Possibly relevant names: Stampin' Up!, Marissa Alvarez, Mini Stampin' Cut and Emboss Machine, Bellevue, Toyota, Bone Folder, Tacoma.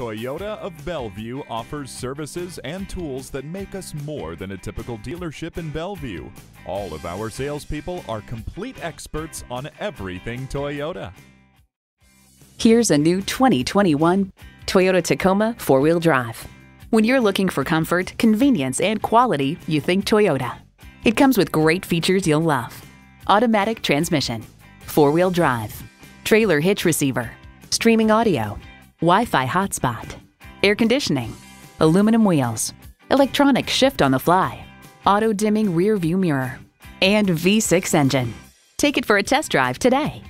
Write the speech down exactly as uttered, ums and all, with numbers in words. Toyota of Bellevue offers services and tools that make us more than a typical dealership in Bellevue. All of our salespeople are complete experts on everything Toyota. Here's a new twenty twenty-one Toyota Tacoma four-wheel drive. When you're looking for comfort, convenience, and quality, you think Toyota. It comes with great features you'll love. Automatic transmission, four-wheel drive, trailer hitch receiver, streaming audio, Wi-Fi hotspot, air conditioning, aluminum wheels, electronic shift on the fly, auto-dimming rear view mirror, and V six engine. Take it for a test drive today.